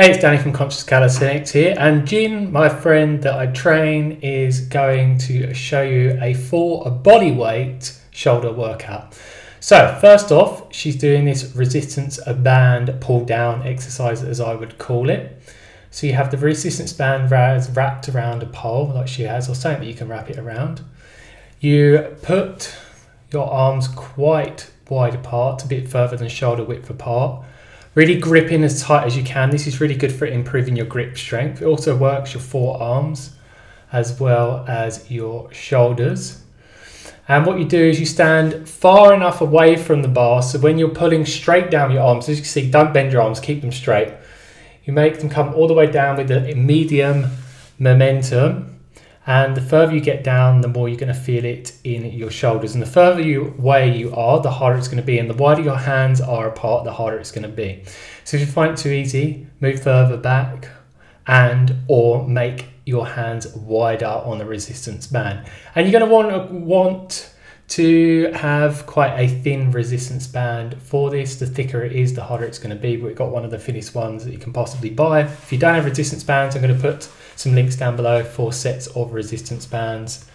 Hey, it's Danny from Conscious Calisthenics here, and Jin, my friend that I train, is going to show you a full body weight shoulder workout. So first off, she's doing this resistance band pull down exercise, as I would call it. So you have the resistance band wrapped around a pole like she has, or something that you can wrap it around. You put your arms quite wide apart, a bit further than shoulder width apart. Really grip in as tight as you can. This is really good for improving your grip strength. It also works your forearms as well as your shoulders. And what you do is you stand far enough away from the bar, so when you're pulling straight down your arms, as you can see, don't bend your arms, keep them straight. You make them come all the way down with the medium momentum. And the further you get down, the more you're going to feel it in your shoulders. And the further away you are, the harder it's going to be. And the wider your hands are apart, the harder it's going to be. So if you find it too easy, move further back or make your hands wider on the resistance band. And you're going to want to have quite a thin resistance band for this. The thicker it is, the harder it's going to be. We've got one of the thinnest ones that you can possibly buy. If you don't have resistance bands, I'm going to put some links down below for sets of resistance bands.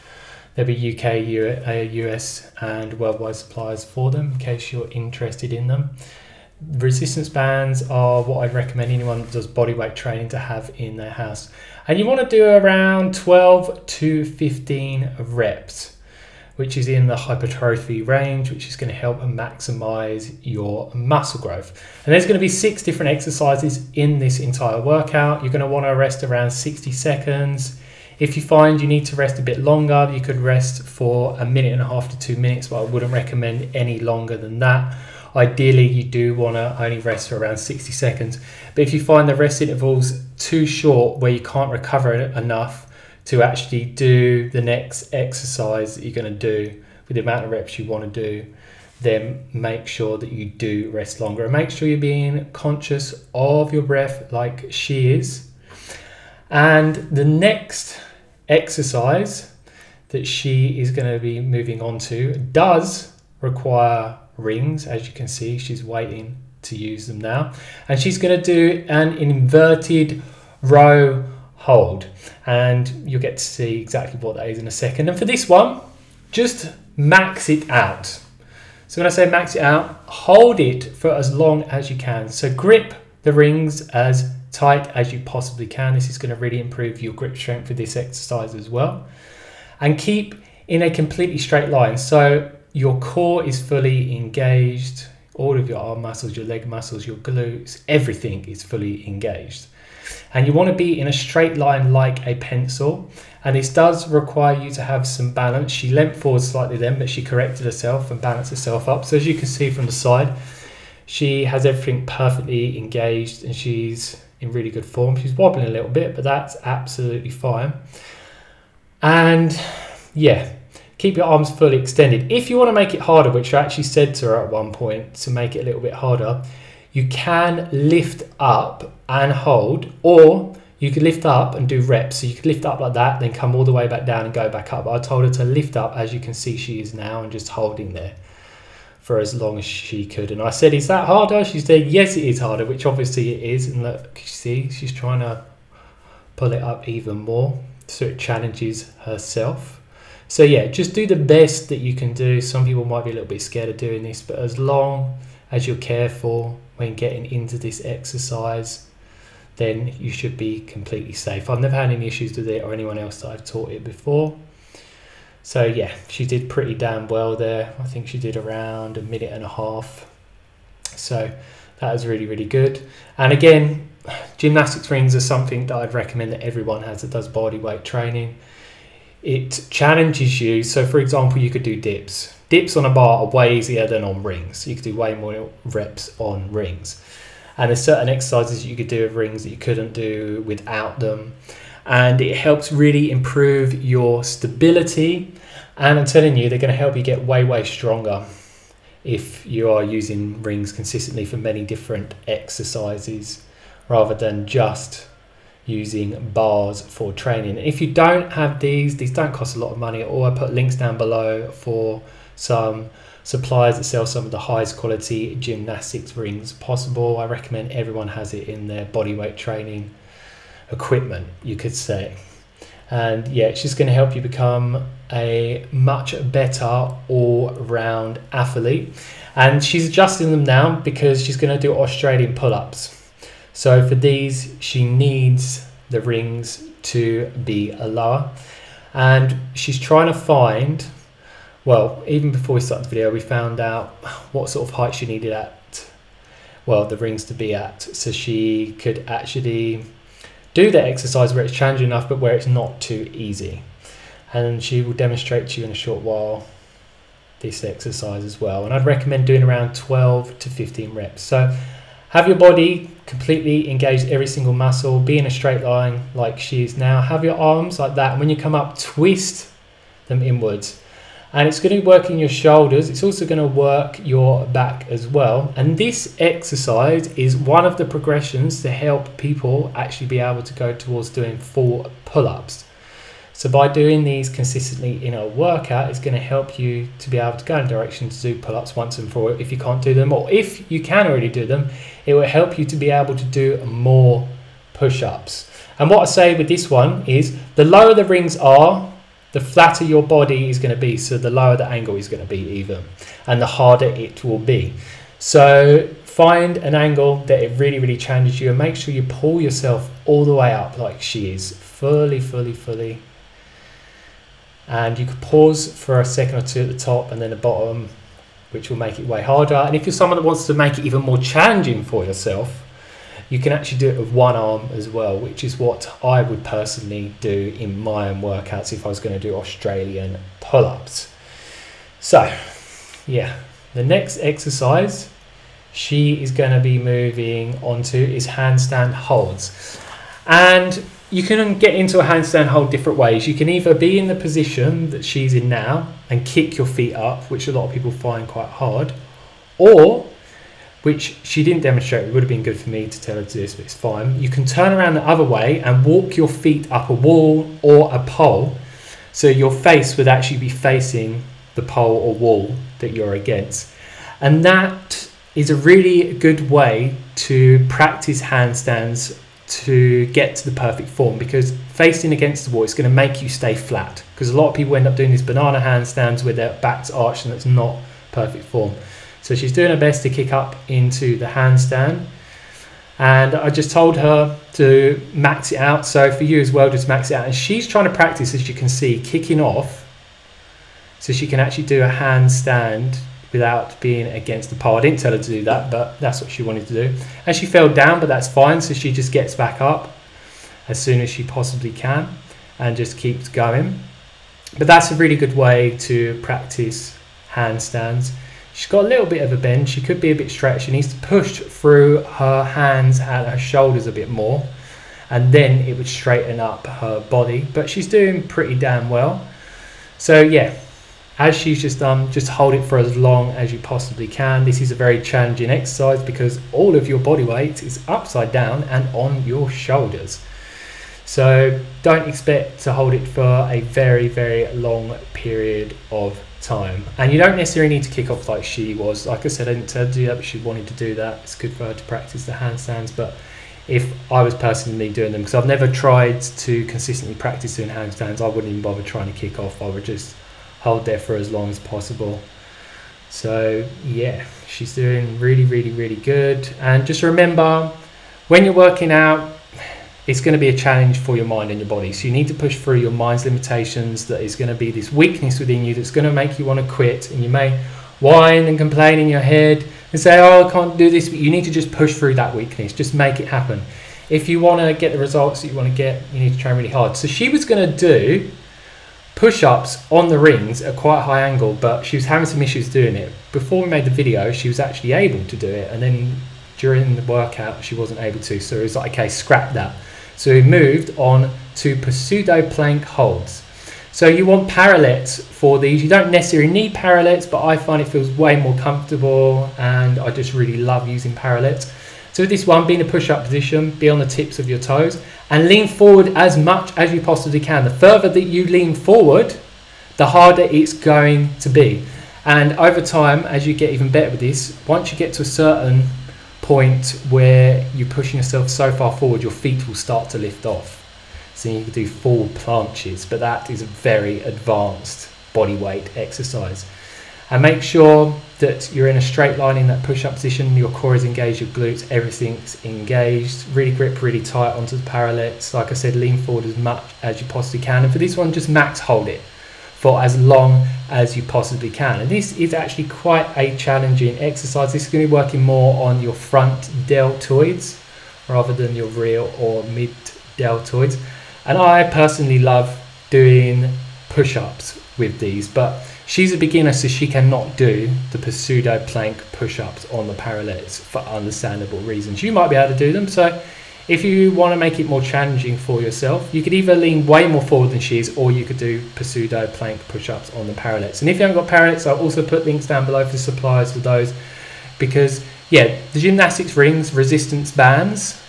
There'll be UK, US and worldwide suppliers for them in case you're interested in them. Resistance bands are what I'd recommend anyone that does bodyweight training to have in their house. And you want to do around 12 to 15 reps, which is in the hypertrophy range, which is going to help maximize your muscle growth. And there's going to be 6 different exercises in this entire workout. You're going to want to rest around 60 seconds. If you find you need to rest a bit longer, you could rest for 1.5 minutes to 2 minutes, but I wouldn't recommend any longer than that. Ideally, you do want to only rest for around 60 seconds. But if you find the rest intervals too short, where you can't recover enough to actually do the next exercise that you're going to do with the amount of reps you want to do, then make sure that you do rest longer. And make sure you're being conscious of your breath like she is. And the next exercise that she is going to be moving on to does require rings. As you can see, she's waiting to use them now. And she's going to do an inverted row hold, and you'll get to see exactly what that is in a second. And for this one, just max it out. So when I say max it out, hold it for as long as you can. So grip the rings as tight as you possibly can. This is going to really improve your grip strength for this exercise as well. And keep in a completely straight line, so your core is fully engaged, all of your arm muscles, your leg muscles, your glutes, everything is fully engaged. And you want to be in a straight line like a pencil, and this does require you to have some balance. She leant forward slightly then, but she corrected herself and balanced herself up. So as you can see from the side, she has everything perfectly engaged and she's in really good form. She's wobbling a little bit, but that's absolutely fine. And yeah, keep your arms fully extended. If you want to make it harder, which I actually said to her at one point to make it a little bit harder, you can lift up and hold, or you could lift up and do reps. So you could lift up like that, then come all the way back down and go back up. But I told her to lift up, as you can see she is now, and just holding there for as long as she could. And I said, is that harder? She said, yes, it is harder, which obviously it is. And look, you see, she's trying to pull it up even more, so it challenges herself. So yeah, just do the best that you can do. Some people might be a little bit scared of doing this, but as long as you're careful when getting into this exercise, then you should be completely safe. I've never had any issues with it or anyone else that I've taught it before. So yeah, she did pretty damn well there. I think she did around 1.5 minutes. So that was really, really good. And again, gymnastics rings are something that I'd recommend that everyone has that does bodyweight training. It challenges you. So for example, you could do dips. Dips on a bar are way easier than on rings. You could do way more reps on rings. And there's certain exercises you could do with rings that you couldn't do without them. And it helps really improve your stability. And I'm telling you, they're going to help you get way, way stronger if you are using rings consistently for many different exercises rather than just using bars for training. If you don't have these don't cost a lot of money, or I put links down below for some suppliers that sell some of the highest quality gymnastics rings possible. I recommend everyone has it in their bodyweight training equipment, you could say. And yeah, it's just going to help you become a much better all-round athlete. And she's adjusting them now because she's going to do Australian pull-ups. So for these, she needs the rings to be lower. And she's trying to find, well, even before we start the video, we found out what sort of height she needed at, well, the rings to be at. So she could actually do that exercise where it's challenging enough, but where it's not too easy. And she will demonstrate to you in a short while this exercise as well. And I'd recommend doing around 12 to 15 reps. So have your body completely engaged, every single muscle, be in a straight line like she is now. Have your arms like that. And when you come up, twist them inwards. And it's going to be working your shoulders. It's also going to work your back as well. And this exercise is one of the progressions to help people actually be able to go towards doing full pull-ups. So by doing these consistently in a workout, it's going to help you to be able to go in a direction to do pull-ups once and for all if you can't do them. Or if you can already do them, it will help you to be able to do more push-ups. And what I say with this one is the lower the rings are, the flatter your body is going to be, so the lower the angle is going to be even, and the harder it will be. So find an angle that it really, really challenges you, and make sure you pull yourself all the way up like she is, fully, fully, fully. And you can pause for a second or two at the top and then the bottom, which will make it way harder. And if you're someone that wants to make it even more challenging for yourself, you can actually do it with one arm as well, which is what I would personally do in my own workouts if I was going to do Australian pull-ups. So yeah, the next exercise she is going to be moving onto is handstand holds. And you can get into a handstand hold different ways. You can either be in the position that she's in now and kick your feet up, which a lot of people find quite hard, or, which she didn't demonstrate, it would have been good for me to tell her to do this, but it's fine. You can turn around the other way and walk your feet up a wall or a pole, so your face would actually be facing the pole or wall that you're against. And that is a really good way to practice handstands to get to the perfect form, because facing against the wall is going to make you stay flat, because a lot of people end up doing these banana handstands with their backs arched, and that's not perfect form. So she's doing her best to kick up into the handstand. And I just told her to max it out. So for you as well, just max it out. And she's trying to practice, as you can see, kicking off, so she can actually do a handstand without being against the pole. I didn't tell her to do that, but that's what she wanted to do. And she fell down, but that's fine. So she just gets back up as soon as she possibly can and just keeps going. But that's a really good way to practice handstands. She's got a little bit of a bend. She could be a bit straight. She needs to push through her hands and her shoulders a bit more, and then it would straighten up her body. But she's doing pretty damn well. So yeah, as she's just done, just hold it for as long as you possibly can. This is a very challenging exercise because all of your body weight is upside down and on your shoulders. So don't expect to hold it for a very, very long period of time. And you don't necessarily need to kick off like she was. Like I said, I didn't tell her to do that, but she wanted to do that. It's good for her to practice the handstands. But if I was personally doing them, because I've never tried to consistently practice doing handstands, I wouldn't even bother trying to kick off. I would just hold there for as long as possible. So yeah, she's doing really, really, really good. And just remember, when you're working out, it's going to be a challenge for your mind and your body. So you need to push through your mind's limitations. That is going to be this weakness within you that's going to make you want to quit. And you may whine and complain in your head and say, oh, I can't do this. But you need to just push through that weakness. Just make it happen. If you want to get the results that you want to get, you need to train really hard. So she was going to do push-ups on the rings at quite a high angle, but she was having some issues doing it. Before we made the video, she was actually able to do it. And then during the workout, she wasn't able to. So it was like, okay, scrap that. So we moved on to pseudo plank holds. So you want parallettes for these. You don't necessarily need parallettes, but I find it feels way more comfortable, and I just really love using parallettes. So with this one, be in a push-up position, be on the tips of your toes, and lean forward as much as you possibly can. The further that you lean forward, the harder it's going to be. And over time, as you get even better with this, once you get to a certain point where you're pushing yourself so far forward, your feet will start to lift off. So you can do full planches, but that is a very advanced body weight exercise. And make sure that you're in a straight line in that push-up position, your core is engaged, your glutes, everything's engaged. Really grip really tight onto the parallettes. Like I said, lean forward as much as you possibly can. And for this one, just max hold it for as long as you possibly can. And this is actually quite a challenging exercise. This is going to be working more on your front deltoids rather than your rear or mid deltoids. And I personally love doing push-ups with these, but she's a beginner, so she cannot do the pseudo plank push-ups on the parallels for understandable reasons. You might be able to do them, so if you want to make it more challenging for yourself, you could either lean way more forward than she is, or you could do pseudo plank push-ups on the parallels. And if you haven't got parallels, I'll also put links down below for suppliers for those, because yeah, the gymnastics rings, resistance bands,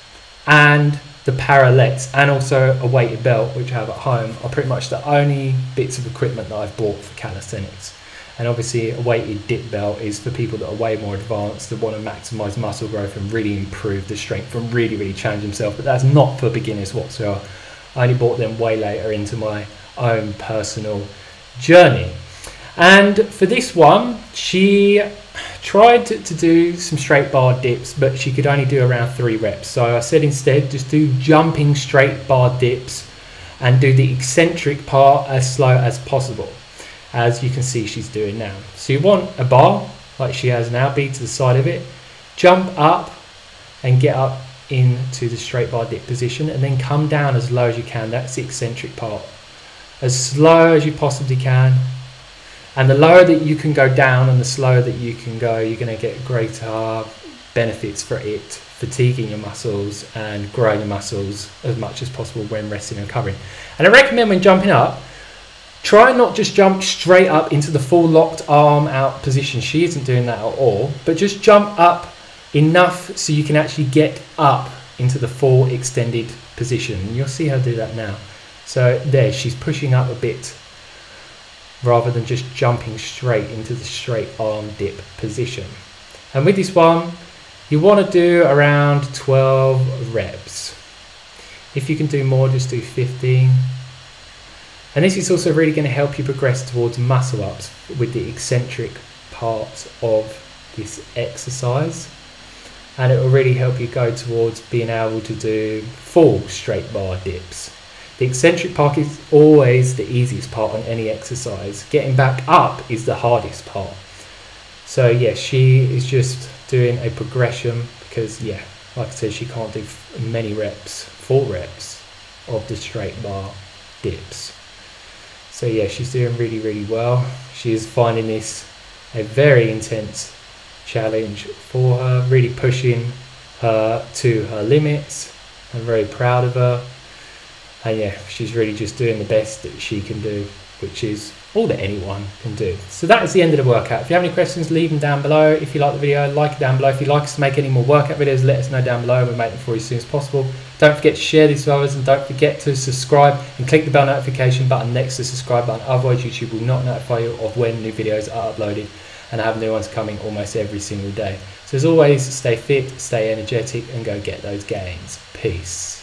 and the parallettes, and also a weighted belt, which I have at home, are pretty much the only bits of equipment that I've bought for calisthenics. And obviously a weighted dip belt is for people that are way more advanced, that want to maximize muscle growth and really improve the strength and really challenge themselves, but that's not for beginners whatsoever. I only bought them way later into my own personal journey. And for this one, she tried to do some straight bar dips, but she could only do around 3 reps. So I said instead, just do jumping straight bar dips and do the eccentric part as slow as possible, as you can see she's doing now. So you want a bar like she has now, be to the side of it, jump up and get up into the straight bar dip position, and then come down as low as you can. That's the eccentric part. As slow as you possibly can. And the lower that you can go down and the slower that you can go, you're going to get greater benefits for it, fatiguing your muscles and growing your muscles as much as possible when resting and recovering. And I recommend when jumping up, try not just jump straight up into the full locked arm out position. She isn't doing that at all, but just jump up enough so you can actually get up into the full extended position. And you'll see her do that now. So there, she's pushing up a bit, rather than just jumping straight into the straight arm dip position. And with this one, you want to do around 12 reps. If you can do more, just do 15. And this is also really going to help you progress towards muscle ups with the eccentric parts of this exercise. And it will really help you go towards being able to do full straight bar dips. The eccentric part is always the easiest part on any exercise. Getting back up is the hardest part. So yeah, she is just doing a progression because yeah, like I said, she can't do many reps, 4 reps of the straight bar dips. So yeah, she's doing really well. She is finding this a very intense challenge for her, really pushing her to her limits. I'm very proud of her. And yeah, she's really just doing the best that she can do, which is all that anyone can do. So that is the end of the workout. If you have any questions, leave them down below. If you like the video, like it down below. If you'd like us to make any more workout videos, let us know down below. We'll make them for you as soon as possible. Don't forget to share these with others, and don't forget to subscribe and click the bell notification button next to the subscribe button. Otherwise, YouTube will not notify you of when new videos are uploaded, and I have new ones coming almost every single day. So as always, stay fit, stay energetic, and go get those gains. Peace.